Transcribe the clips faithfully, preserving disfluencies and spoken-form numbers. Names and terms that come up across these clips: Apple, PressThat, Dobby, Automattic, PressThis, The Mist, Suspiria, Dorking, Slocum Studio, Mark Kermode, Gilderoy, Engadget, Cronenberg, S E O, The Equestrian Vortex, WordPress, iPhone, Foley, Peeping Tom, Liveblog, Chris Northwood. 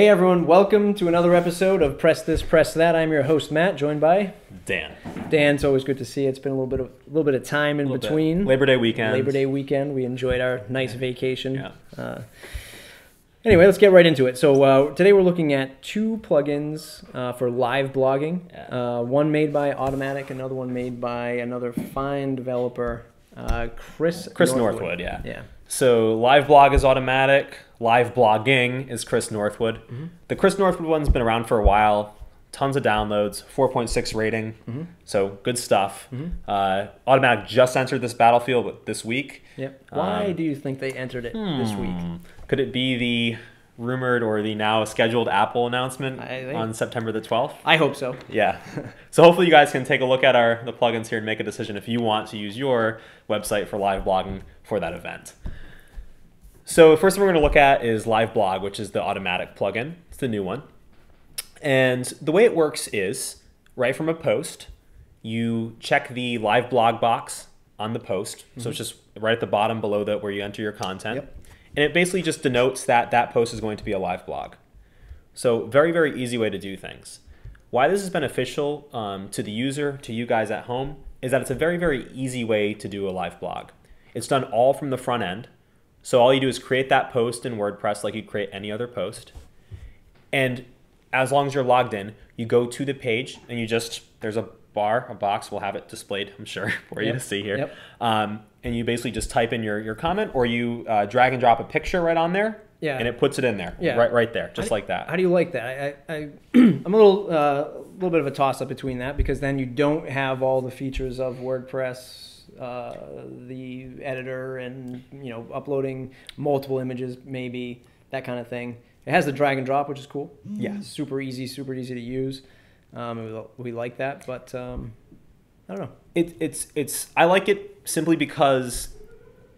Hey everyone, welcome to another episode of Press This, Press That. I'm your host Matt, joined by Dan. Dan, it's always good to see you. It's been a little bit of a little bit of time in between. Bit. Labor Day weekend. Labor Day weekend. We enjoyed our nice vacation. Yeah. Uh, anyway, let's get right into it. So uh, today we're looking at two plugins uh, for live blogging. Uh, one made by Automattic, another one made by another fine developer, uh, Chris. Chris Northwood. Northwood. Yeah. Yeah. So Liveblog is Automattic. Live blogging is Chris Northwood. Mm-hmm. The Chris Northwood one's been around for a while. Tons of downloads, four point six rating. Mm-hmm. So good stuff. Mm-hmm. uh, Automattic just entered this battlefield this week. Yep. Why um, do you think they entered it hmm. this week? Could it be the rumored or the now scheduled Apple announcement think, on September the twelfth? I hope so. Yeah. So hopefully you guys can take a look at our the plugins here and make a decision if you want to use your website for live blogging for that event. So first thing we're going to look at is Liveblog, which is the Automattic plugin. It's the new one. And the way it works is, right from a post, you check the Liveblog box on the post. Mm-hmm. So it's just right at the bottom below that where you enter your content. Yep. And it basically just denotes that that post is going to be a live blog. So very, very easy way to do things. Why this is beneficial um, to the user, to you guys at home, is that it's a very, very easy way to do a live blog. It's done all from the front end. So all you do is create that post in WordPress like you'd create any other post. And as long as you're logged in, you go to the page and you just, there's a bar, a box, we'll have it displayed, I'm sure, for you yep. to see here. Yep. Um, and you basically just type in your, your comment, or you uh, drag and drop a picture right on there. Yeah. And it puts it in there, yeah. right right there, just do, like that. How do you like that? I, I, I'm a little, uh, little bit of a toss-up between that, because then you don't have all the features of WordPress. Uh, the editor and, you know, uploading multiple images, maybe, that kind of thing. It has the drag and drop, which is cool. Yeah. It's super easy, super easy to use. Um, we, we like that, but um, I don't know. It, it's, it's, I like it simply because,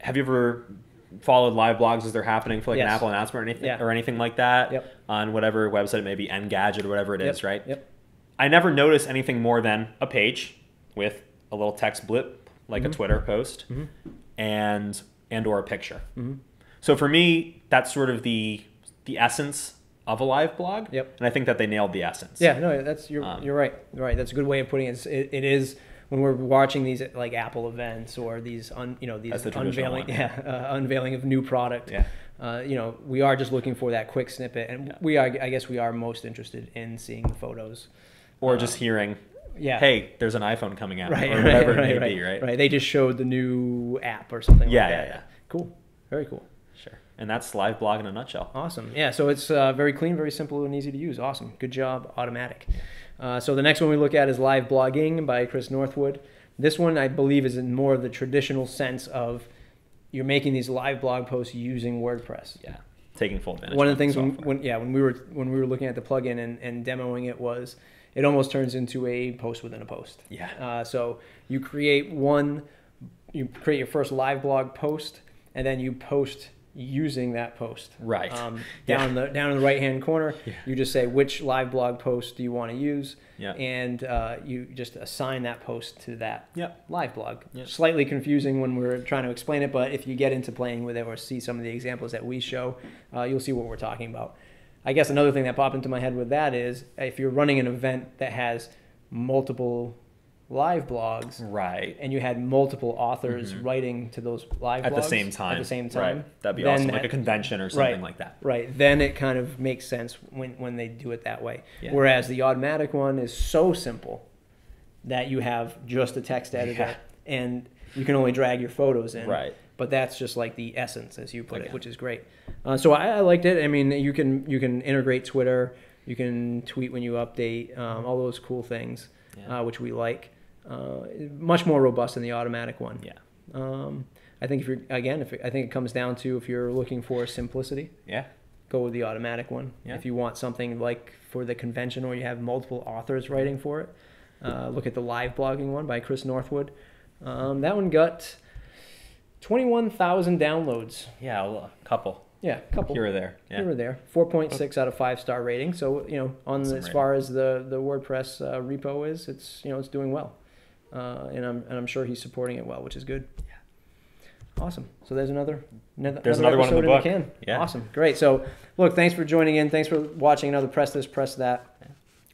have you ever followed live blogs as they're happening for like yes. an Apple announcement or anything, yeah. or anything like that? Yep. On whatever website, it may be Engadget or whatever it yep. is, right? Yep. I never notice anything more than a page with a little text blip, like mm-hmm. a Twitter post, mm-hmm. and and or a picture. Mm-hmm. So for me, that's sort of the the essence of a live blog. Yep. And I think that they nailed the essence. Yeah, no, that's you're um, you're right. You're right. That's a good way of putting it. It, it is when we're watching these like Apple events or these un, you know these the unveiling yeah uh, unveiling of new product. Yeah. Uh, you know, we are just looking for that quick snippet, and yeah. we are I guess we are most interested in seeing the photos, or uh, just hearing. Yeah. Hey, there's an iPhone coming out, right, or whatever right, it may right, be, right? Right. They just showed the new app or something. Yeah, like that. Yeah, yeah. Cool. Very cool. Sure. And that's Liveblog in a nutshell. Awesome. Yeah. So it's uh, very clean, very simple, and easy to use. Awesome. Good job, Automattic. Uh, so the next one we look at is Live Blogging by Chris Northwood. This one, I believe, is in more of the traditional sense of you're making these live blog posts using WordPress. Yeah. Taking full advantage. One of the things when, when yeah when we were when we were looking at the plugin and, and demoing it was. It almost turns into a post within a post. Yeah. Uh, so you create one, you create your first live blog post, and then you post using that post. Right. Um, down yeah. the down in the right hand corner, yeah. you just say which live blog post do you want to use, yeah. and uh, you just assign that post to that yeah. live blog. Yeah. Slightly confusing when we're trying to explain it, but if you get into playing with it or see some of the examples that we show, uh, you'll see what we're talking about. I guess another thing that popped into my head with that is if you're running an event that has multiple live blogs, right, and you had multiple authors mm-hmm. writing to those live at blogs the same time, at the same time, right. that'd be awesome, like at, a convention or something right, like that, right? Then it kind of makes sense when when they do it that way. Yeah. Whereas the Automattic one is so simple that you have just a text editor yeah. and you can only drag your photos in, right? But that's just like the essence, as you put okay. it, which is great. Uh, so I, I liked it. I mean, you can you can integrate Twitter, you can tweet when you update, um, all those cool things, yeah. uh, which we like. Uh, much more robust than the Automattic one. Yeah. Um, I think if you're again, if it, I think it comes down to if you're looking for simplicity. Yeah. Go with the Automattic one. Yeah. If you want something like for the convention where you have multiple authors writing for it, uh, look at the live blogging one by Chris Northwood. Um, that one got twenty-one thousand downloads. Yeah, a couple. Yeah, a couple. Here or there. Yeah. Here or there. four point six out of five star rating. So, you know, on the, as far as the, the WordPress uh, repo is, it's, you know, it's doing well. Uh, and, I'm, and I'm sure he's supporting it well, which is good. Awesome. So there's another, another there's another one in the book. In the can. Yeah. Awesome. Great. So look, thanks for joining in. Thanks for watching another Press This, Press That. Yeah.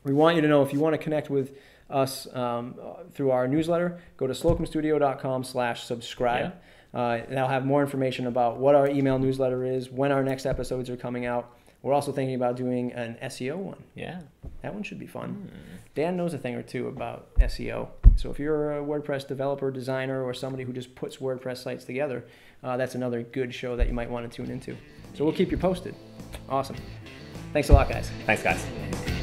We want you to know if you want to connect with us um, through our newsletter, go to slocum studio dot com slash subscribe. Yeah. Uh, and I'll have more information about what our email newsletter is, when our next episodes are coming out. We're also thinking about doing an S E O one. Yeah. That one should be fun. Mm. Dan knows a thing or two about S E O. So if you're a WordPress developer, designer, or somebody who just puts WordPress sites together, uh, that's another good show that you might want to tune into. So we'll keep you posted. Awesome. Thanks a lot, guys. Thanks, guys.